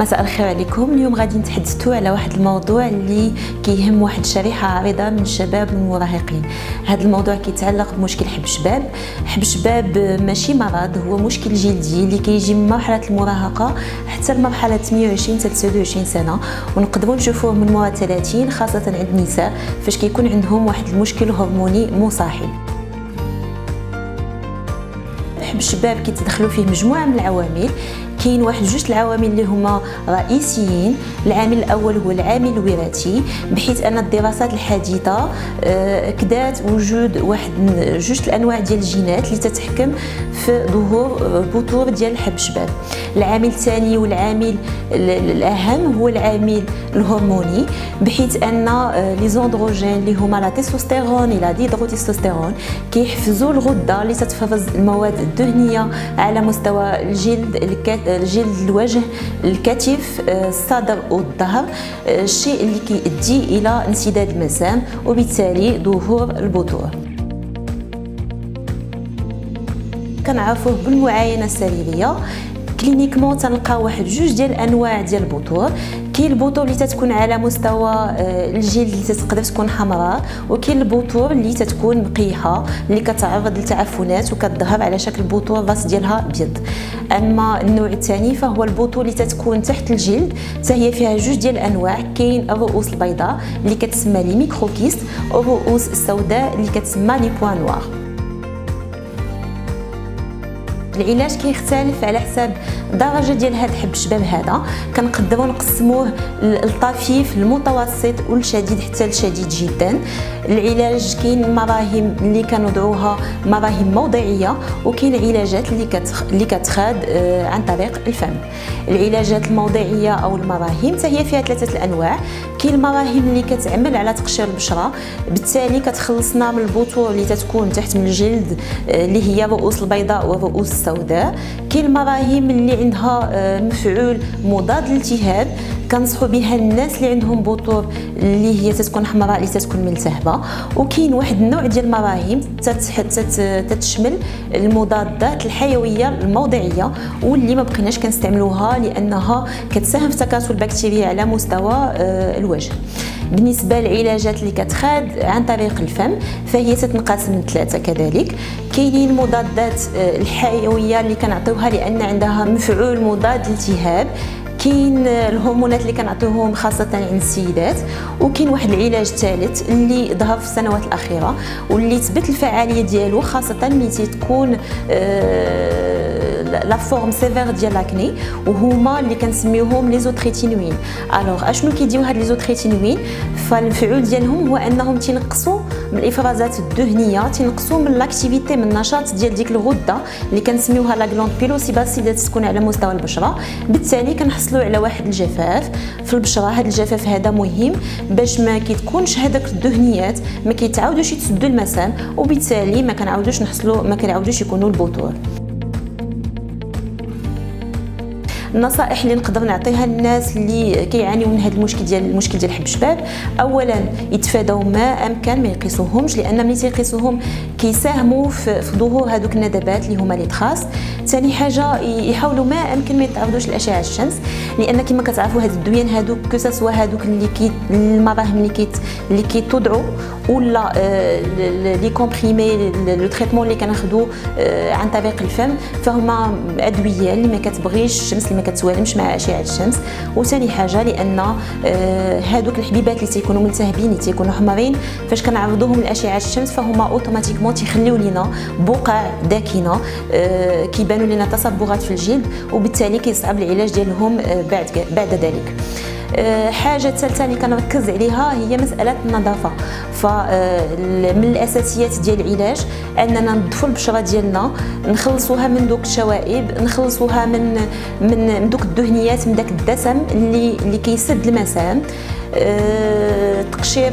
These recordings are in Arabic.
مساء الخير عليكم. اليوم غادي نتحدثوا على واحد الموضوع اللي كيهم واحد الشريحه عريضه من الشباب والمراهقين. هذا الموضوع كيتعلق بمشكل حب الشباب. حب الشباب ماشي مرض، هو مشكل جلدي اللي كيجي من مرحله المراهقه حتى لمرحله 28 حتى 29 سنه، ونقدروا نشوفوه من مورا 30 خاصه عند النساء فاش كيكون عندهم واحد المشكل هرموني مصاحب. حب الشباب كيتدخلوا فيه مجموعه من العوامل. كاين واحد جوج العوامل اللي هما رئيسيين. العامل الاول هو العامل الوراثي، بحيث ان الدراسات الحديثه كدات وجود واحد جوج الانواع ديال الجينات اللي تتحكم في ظهور بثور ديال حب الشباب. العامل الثاني والعامل الاهم هو العامل الهرموني، بحيث ان لي زوندروجين اللي هما لا تستوستيرون ولا ديدروتستوستيرون كيحفزوا الغده اللي تتفرز المواد الدهنيه على مستوى الجلد الوجه، الكتف، الصدر والظهر، الشيء اللي كيؤدي الى انسداد المسام وبالتالي ظهور البثور. كنعرفوه بالمعاينه السريريه. كلينيكمون تنلقاو واحد جوج ديال الانواع ديال البثور. كاين البثور اللي تتكون على مستوى الجلد اللي تقدر تكون حمراء، وكاين البثور اللي تتكون نقيحه اللي كتعرض للتعفنات وكتظهر على شكل بثور الراس ديالها ابيض. اما النوع الثاني فهو البثور اللي تتكون تحت الجلد، حتى هي فيها جوج ديال الانواع. كاين الرؤوس البيضاء اللي كتسمى لي ميكروكيست، والرؤوس السوداء اللي كتسمى لي بوان نوار. العلاج كيختلف على حسب درجه ديال هذا حب الشباب. هذا كنقدروا نقسموه للطفيف، المتوسط والشديد حتى الشديد جدا. العلاج كاين مراهم اللي كنوضعوها مراهم موضعيه، وكاين علاجات اللي كتخاد عن طريق الفم. العلاجات الموضعيه او المراهم حتى هي فيها ثلاثه الانواع. كاين المراهم اللي كتعمل على تقشير البشره، بالتالي كتخلصنا من البثور اللي تتكون تحت من الجلد اللي هي الرؤوس البيضاء والرؤوس السوداء. كاين المراهم اللي عندها مفعول مضاد للالتهاب، كنصحوا بها الناس اللي عندهم بثور اللي هي تتكون حمراء اللي تتكون ملتهبه. وكاين واحد النوع ديال المراهم تتشمل المضادات الحيويه الموضعيه، واللي ما بقيناش كنستعملوها لانها كتساهم في تكاثر البكتيريا على مستوى الوجه. بالنسبه للعلاجات اللي كتخاد عن طريق الفم فهي تتنقسم لثلاثه كذلك. كاينين المضادات الحيويه اللي كنعطيوها لان عندها مفعول مضاد للالتهاب. كاين الهرمونات اللي كنعطيوهم خاصه عند السيدات. وكاين واحد العلاج ثالث اللي ظهر في السنوات الاخيره واللي تبت الفعاليه ديالو خاصه ملي تكون لا فورم سيفير ديال لاكني، وهما اللي كنسميوهم لي زوتريتينوين. الوغ اشنو كيديو هاد لي زوتريتينوين؟ فالمفعول ديالهم هو انهم تينقصوا من الافرازات الدهنيه، تينقصوا من لاكتيفيتي، من النشاط ديال ديك الغده اللي كنسميوها لا غلاند بيلوسيباس اللي تكون على مستوى البشره. بالتالي كنحصلوا على واحد الجفاف في البشره. هاد الجفاف هذا مهم باش ما كيتكونش هذاك الدهنيات ما كيتعاودوش يتسدوا المسام، وبالتالي ما كنعاودوش يكونوا البثور. النصائح اللي نقدر نعطيها للناس اللي كيعانيو من هذا المشكل ديال حب الشباب: اولا يتفاداو ما امكن، ما يقيسوهمش، لان ملي تيقيسوهم كيساهموا في ظهور هذوك الندبات اللي هما لي تخاص. ثاني حاجه يحاولوا ما امكن ما يتعرضوش لاشعه الشمس، لان كما كتعرفوا هاد الدويان هذوك كسوا هذوك المراهم اللي كيتوضعوا ولا لي كومبريمي لو تريتمون اللي كناخذوه عن طريق الفم، فهما ادويه اللي ما كتبغيش الشمس، اللي ما كتوالمش مع اشعه الشمس. وثاني حاجه لان هذوك الحبيبات اللي تيكونوا ملتهبين اللي تيكونوا حمرين فاش كنعرضوهم لاشعه الشمس فهما اوتوماتيكمون تيخليو لينا بقع داكنه، كيبانوا لينا تصبغات في الجلد، وبالتالي كيصعب العلاج ديالهم بعد ذلك. حاجه ثالثه اللي كنركز عليها هي مساله النظافه. فمن الاساسيات ديال العلاج اننا ننظفوا البشره ديالنا، نخلصوها من دوك الشوائب، نخلصوها من دوك الدهنيات، من داك الدسم اللي كيسد المسام.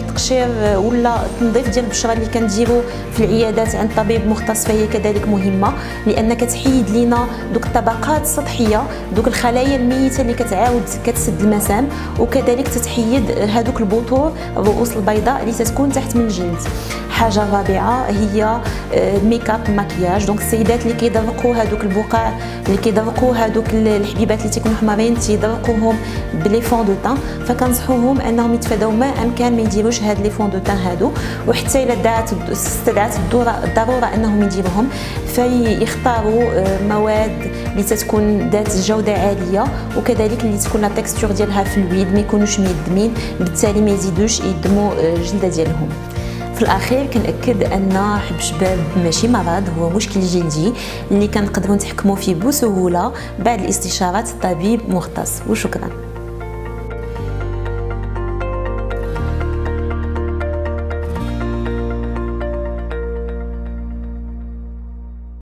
تقشير ولا تنظيف ديال البشره اللي كنديرو في العيادات عند طبيب مختص فهي كذلك مهمه، لان كتحيد لينا دوك الطبقات السطحيه، دوك الخلايا الميته اللي كتعاود كتسد المسام، وكذلك تتحيد هذوك البثور الرؤوس البيضاء اللي تتكون تحت من الجلد. حاجه رابعه هي الميك اب ماكياج، دونك السيدات اللي كيدرقوا هذوك البقع اللي كيدرقوا هذوك الحبيبات اللي تيكونوا حمرين تيدرقوهم بلي فون دو طان، فكنصحوهم انهم يتفاداو ما امكان ما يديروش هاد لي فون دو طان هادو، وحتى الا استدعت الضروره انهم يديروهم فيختاروا مواد اللي تتكون ذات جوده عاليه، وكذلك اللي تكون لا تيكستور ديالها فلويد، ما يكونوش ميدمين، بالتالي ما يزيدوش يدموا الجلده ديالهم. في الأخير كنأكد أن حب الشباب ماشي مرض، هو مشكل جلدي اللي كنقدروا نتحكموا فيه بسهولة بعد الاستشارات الطبيب مختص. وشكرا.